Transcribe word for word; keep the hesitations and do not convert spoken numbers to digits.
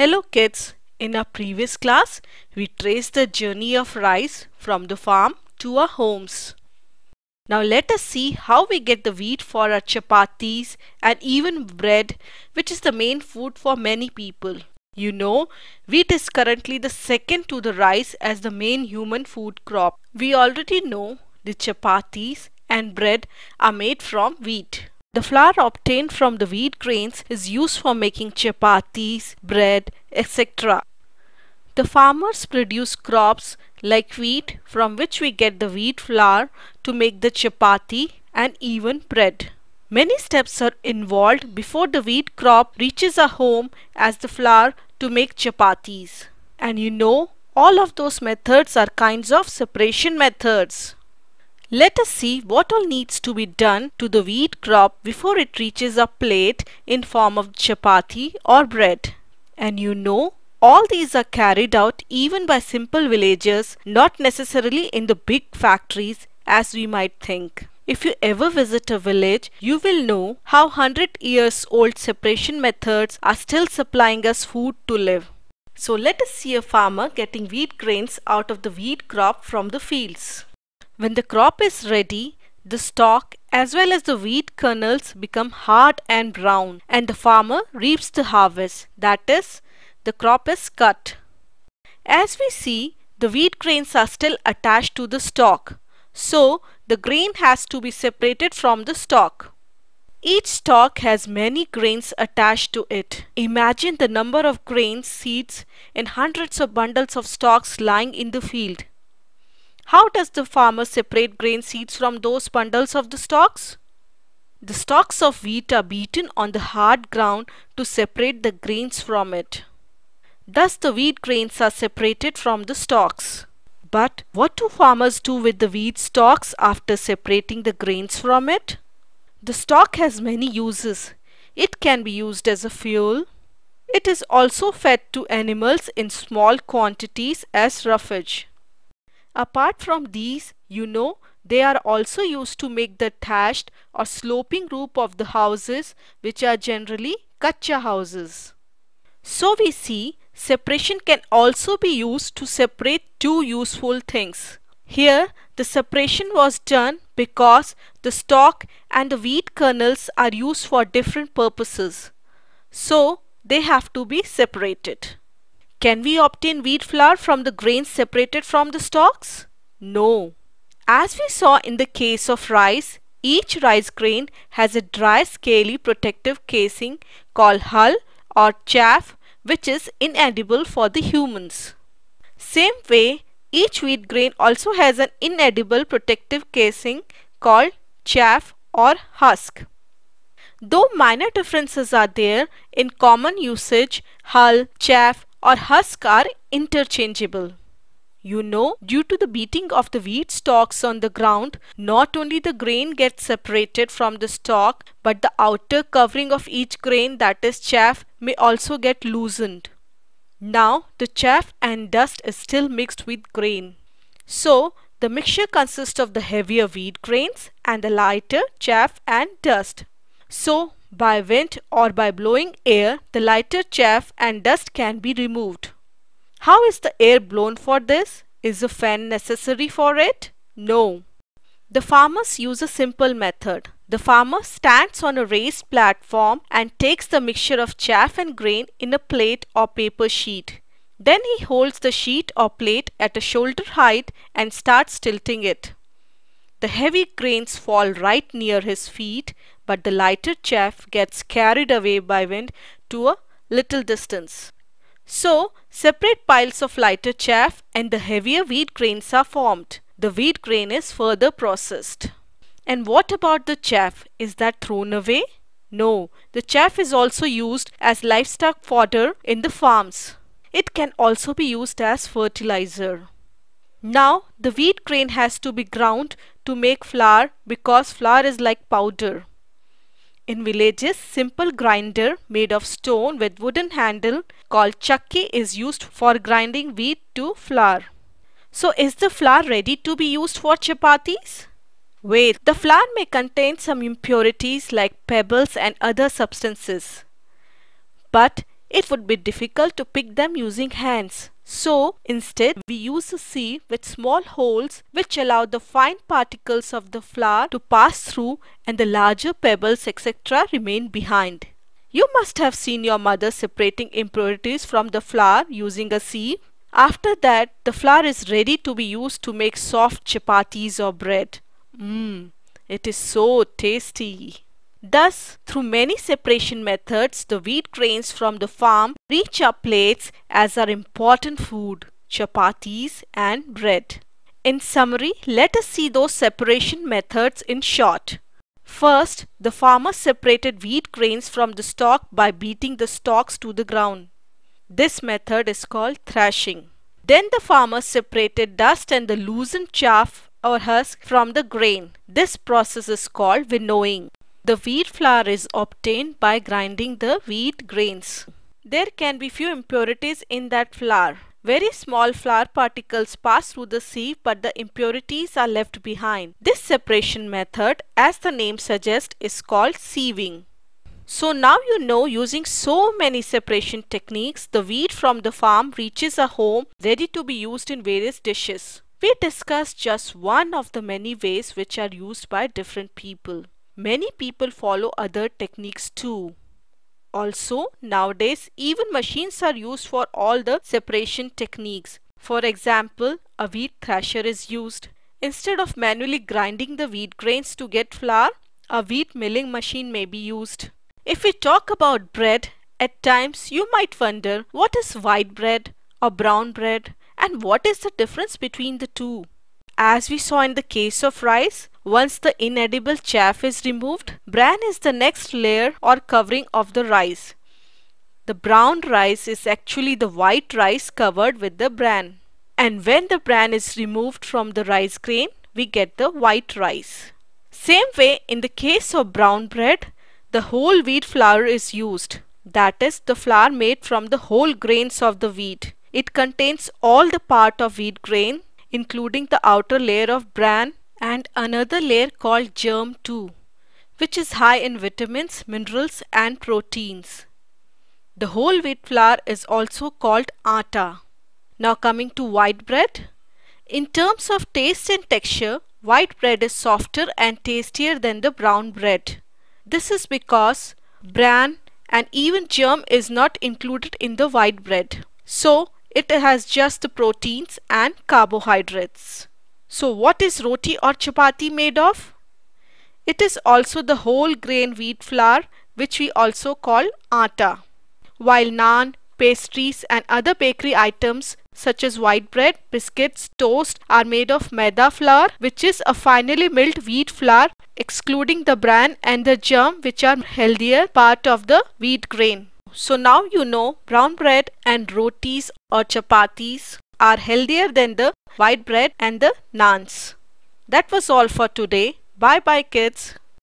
Hello kids, in our previous class, we traced the journey of rice from the farm to our homes. Now let us see how we get the wheat for our chapatis and even bread, which is the main food for many people. You know, wheat is currently the second to the rice as the main human food crop. We already know the chapatis and bread are made from wheat. The flour obtained from the wheat grains is used for making chapatis, bread, et cetera. The farmers produce crops like wheat from which we get the wheat flour to make the chapati and even bread. Many steps are involved before the wheat crop reaches our home as the flour to make chapatis. And you know, all of those methods are kinds of separation methods. Let us see what all needs to be done to the wheat crop before it reaches our plate in form of chapati or bread. And you know, all these are carried out even by simple villagers, not necessarily in the big factories as we might think. If you ever visit a village, you will know how one hundred years old separation methods are still supplying us food to live. So let us see a farmer getting wheat grains out of the wheat crop from the fields. When the crop is ready, the stalk as well as the wheat kernels become hard and brown, and the farmer reaps the harvest, that is, the crop is cut. As we see, the wheat grains are still attached to the stalk, so the grain has to be separated from the stalk. Each stalk has many grains attached to it. Imagine the number of grains, seeds, and hundreds of bundles of stalks lying in the field. How does the farmer separate grain seeds from those bundles of the stalks? The stalks of wheat are beaten on the hard ground to separate the grains from it. Thus the wheat grains are separated from the stalks. But what do farmers do with the wheat stalks after separating the grains from it? The stalk has many uses. It can be used as a fuel. It is also fed to animals in small quantities as roughage. Apart from these, you know, they are also used to make the thatched or sloping roof of the houses, which are generally kacha houses. So we see, separation can also be used to separate two useful things. Here, the separation was done because the stalk and the wheat kernels are used for different purposes. So, they have to be separated. Can we obtain wheat flour from the grains separated from the stalks? No. As we saw in the case of rice, each rice grain has a dry scaly protective casing called hull or chaff, which is inedible for the humans. Same way, each wheat grain also has an inedible protective casing called chaff or husk. Though minor differences are there, in common usage, hull, chaff, or husk are interchangeable. You know, due to the beating of the wheat stalks on the ground, not only the grain gets separated from the stalk, but the outer covering of each grain, that is chaff, may also get loosened. Now, the chaff and dust is still mixed with grain. So, the mixture consists of the heavier wheat grains and the lighter chaff and dust. So, by wind or by blowing air, the lighter chaff and dust can be removed. How is the air blown for this? Is a fan necessary for it? No. The farmers use a simple method. The farmer stands on a raised platform and takes the mixture of chaff and grain in a plate or paper sheet. Then he holds the sheet or plate at a shoulder height and starts tilting it. The heavy grains fall right near his feet, but the lighter chaff gets carried away by wind to a little distance. So, separate piles of lighter chaff and the heavier wheat grains are formed. The wheat grain is further processed. And what about the chaff? Is that thrown away? No, the chaff is also used as livestock fodder in the farms. It can also be used as fertilizer. Now, the wheat grain has to be ground to make flour because flour is like powder. In villages, simple grinder made of stone with wooden handle called chakki is used for grinding wheat to flour. So, is the flour ready to be used for chapatis? Wait, the flour may contain some impurities like pebbles and other substances. But It would be difficult to pick them using hands. So, instead, we use a sieve with small holes which allow the fine particles of the flour to pass through and the larger pebbles et cetera remain behind. You must have seen your mother separating impurities from the flour using a sieve. After that, the flour is ready to be used to make soft chapatis or bread. Mmm, it is so tasty! Thus, through many separation methods, the wheat grains from the farm reach our plates as our important food, chapatis and bread. In summary, let us see those separation methods in short. First, the farmer separated wheat grains from the stalk by beating the stalks to the ground. This method is called thrashing. Then the farmer separated dust and the loosened chaff or husk from the grain. This process is called winnowing. The wheat flour is obtained by grinding the wheat grains. There can be few impurities in that flour. Very small flour particles pass through the sieve, but the impurities are left behind. This separation method, as the name suggests, is called sieving. So now you know, using so many separation techniques, the wheat from the farm reaches our home ready to be used in various dishes. We discussed just one of the many ways which are used by different people. Many people follow other techniques too. Also, nowadays, even machines are used for all the separation techniques. For example, a wheat thrasher is used. Instead of manually grinding the wheat grains to get flour, a wheat milling machine may be used. If we talk about bread, at times you might wonder what is white bread or brown bread and what is the difference between the two. As we saw in the case of rice, once the inedible chaff is removed, bran is the next layer or covering of the rice. The brown rice is actually the white rice covered with the bran. And when the bran is removed from the rice grain, we get the white rice. Same way, in the case of brown bread, the whole wheat flour is used. That is, the flour made from the whole grains of the wheat. It contains all the part of wheat grain, including the outer layer of bran and another layer called germ too, which is high in vitamins, minerals and proteins. The whole wheat flour is also called atta. Now coming to white bread. In terms of taste and texture, white bread is softer and tastier than the brown bread. This is because bran and even germ is not included in the white bread. So, it has just the proteins and carbohydrates. So what is roti or chapati made of? It is also the whole grain wheat flour, which we also call atta. While naan, pastries and other bakery items such as white bread, biscuits, toast are made of maida flour, which is a finely milled wheat flour excluding the bran and the germ, which are healthier part of the wheat grain. So now you know brown bread and rotis or chapatis are healthier than the white bread and the naans. That was all for today. Bye bye kids.